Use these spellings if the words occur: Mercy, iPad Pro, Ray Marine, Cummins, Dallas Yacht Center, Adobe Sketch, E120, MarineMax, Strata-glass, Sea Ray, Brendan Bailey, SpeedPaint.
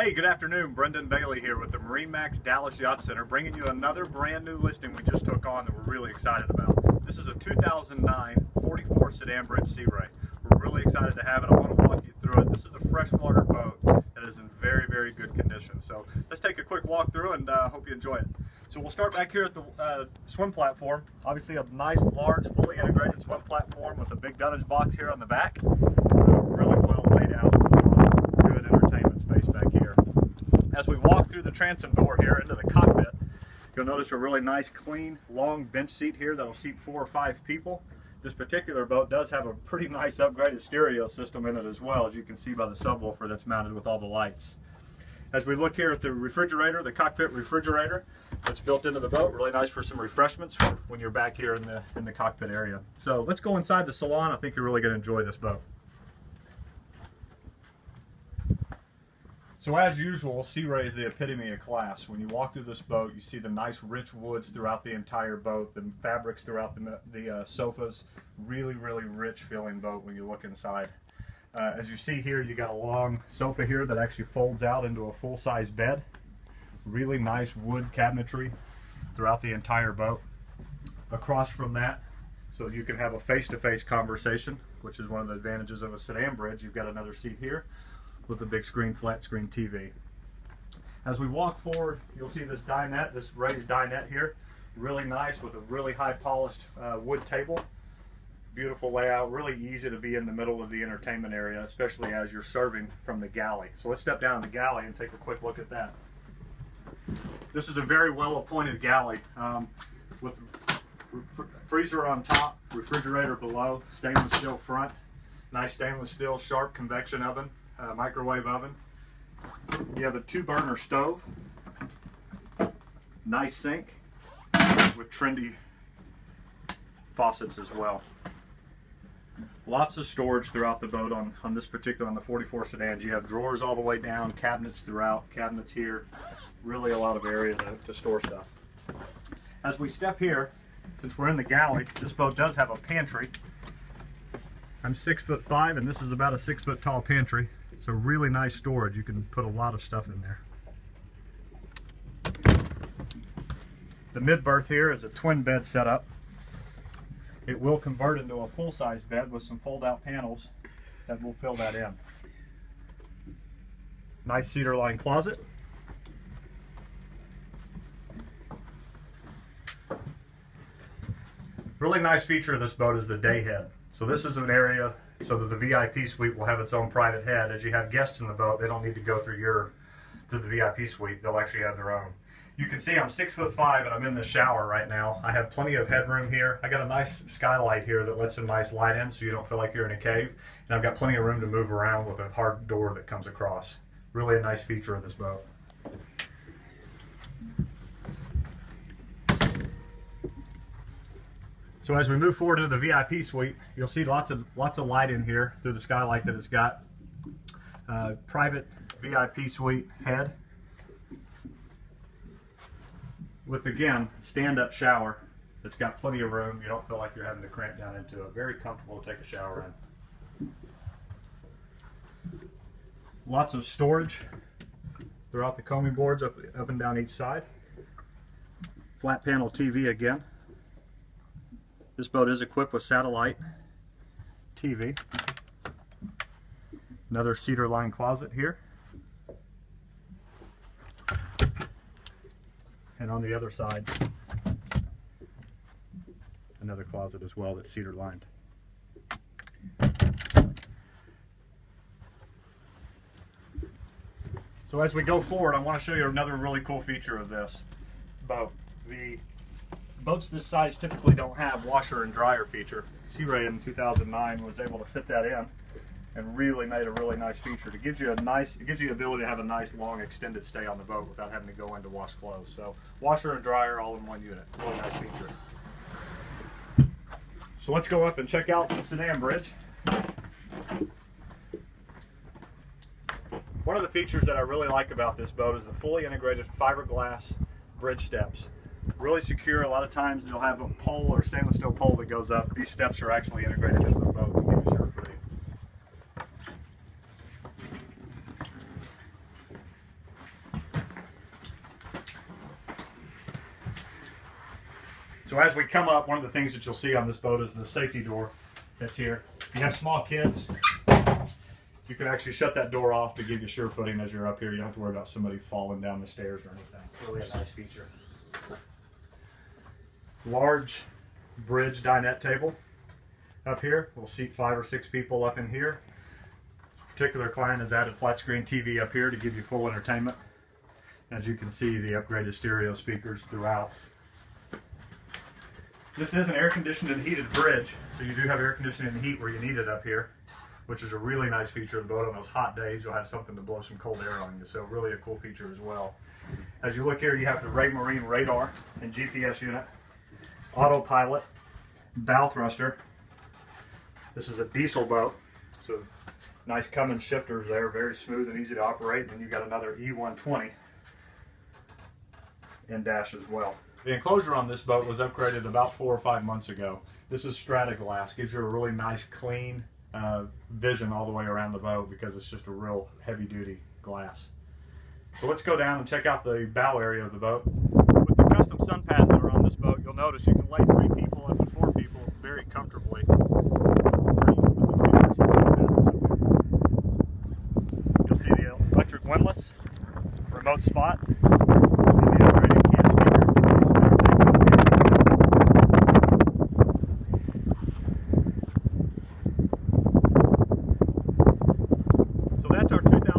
Hey, good afternoon. Brendan Bailey here with the MarineMax Dallas Yacht Center, bringing you another brand new listing we just took on that we're really excited about. This is a 2009 44 sedan bridge Sea Ray. We're really excited to have it. I want to walk you through it. This is a freshwater boat that is in very, very good condition. So let's take a quick walk through and hope you enjoy it. So we'll start back here at the swim platform. Obviously a nice, large, fully integrated swim platform with a big dunnage box here on the back. Really well laid out. Good entertainment space back here. As we walk through the transom door here into the cockpit, you'll notice a really nice, clean, long bench seat here that'll seat 4 or 5 people. This particular boat does have a pretty nice upgraded stereo system in it as well, as you can see by the subwoofer that's mounted with all the lights. As we look here at the refrigerator, the cockpit refrigerator that's built into the boat, really nice for some refreshments when you're back here in the cockpit area. So let's go inside the salon. I think you're really going to enjoy this boat. So as usual, Sea Ray is the epitome of class. When you walk through this boat, you see the nice rich woods throughout the entire boat, the fabrics throughout the sofas. Really, really rich feeling boat when you look inside. As you see here, you got a long sofa here that actually folds out into a full-size bed. Really nice wood cabinetry throughout the entire boat. Across from that, so you can have a face-to-face conversation, which is one of the advantages of a sedan bridge. You've got another seat here with a big screen, flat screen TV. As we walk forward, you'll see this dinette, this raised dinette here. Really nice with a really high polished wood table. Beautiful layout, really easy to be in the middle of the entertainment area, especially as you're serving from the galley. So let's step down to the galley and take a quick look at that. This is a very well appointed galley with freezer on top, refrigerator below, stainless steel front, nice stainless steel sharp convection oven, microwave oven. You have a 2-burner stove, nice sink with trendy faucets as well. Lots of storage throughout the boat on this particular, on the 44 sedans. You have drawers all the way down, cabinets throughout, cabinets here. Really a lot of area to store stuff. As we step here, since we're in the galley, this boat does have a pantry. I'm 6'5" and this is about a 6-foot tall pantry. So really nice storage. You can put a lot of stuff in there. The mid-berth here is a twin bed setup. It will convert into a full-size bed with some fold-out panels that will fill that in. Nice cedar-lined closet. Really nice feature of this boat is the day head. So this is an area so that the VIP suite will have its own private head. As you have guests in the boat, they don't need to go through the VIP suite. They'll actually have their own. You can see I'm 6'5" and I'm in the shower right now. I have plenty of headroom here. I got a nice skylight here that lets some nice light in so you don't feel like you're in a cave. And I've got plenty of room to move around with a hard door that comes across. Really a nice feature of this boat. So as we move forward to the VIP suite, you'll see lots of light in here through the skylight that it's got. Private VIP suite head. With, again, stand-up shower that's got plenty of room. You don't feel like you're having to cramp down into it. Very comfortable to take a shower in. Lots of storage throughout the combing boards up and down each side. Flat panel TV again. This boat is equipped with satellite TV. Another cedar-lined closet here. And on the other side, another closet as well that's cedar lined. So as we go forward, I want to show you another really cool feature of this boat. The boats this size typically don't have washer and dryer feature. Sea Ray in 2009 was able to fit that in and really made a really nice feature. It gives you the ability to have a nice long extended stay on the boat without having to go in to wash clothes. So washer and dryer all in one unit. Really nice feature. So let's go up and check out the sedan bridge. One of the features that I really like about this boat is the fully integrated fiberglass bridge steps. Really secure. A lot of times they'll have a pole or stainless steel pole that goes up. These steps are actually integrated into the boat. So as we come up, one of the things that you'll see on this boat is the safety door that's here. If you have small kids, you can actually shut that door off to give you sure footing as you're up here. You don't have to worry about somebody falling down the stairs or anything. Really a nice feature. Large bridge dinette table up here. We'll seat 5 or 6 people up in here. This particular client has added flat screen TV up here to give you full entertainment. As you can see, the upgraded stereo speakers throughout. This is an air-conditioned and heated bridge, so you do have air conditioning and heat where you need it up here, which is a really nice feature of the boat. On those hot days, you'll have something to blow some cold air on you, so really a cool feature as well. As you look here, you have the Ray Marine radar and GPS unit, autopilot, bow thruster. This is a diesel boat, so nice Cummins shifters there, very smooth and easy to operate. And then you've got another E120 in dash as well. The enclosure on this boat was upgraded about 4 or 5 months ago. This is strata glass, gives you a really nice clean vision all the way around the boat because it's just a real heavy duty glass. So let's go down and check out the bow area of the boat. With the custom sun pads that are on this boat, you'll notice you can lay 3 people up to 4 people very comfortably. You'll see the electric windlass, remote spot. So that's our 2000.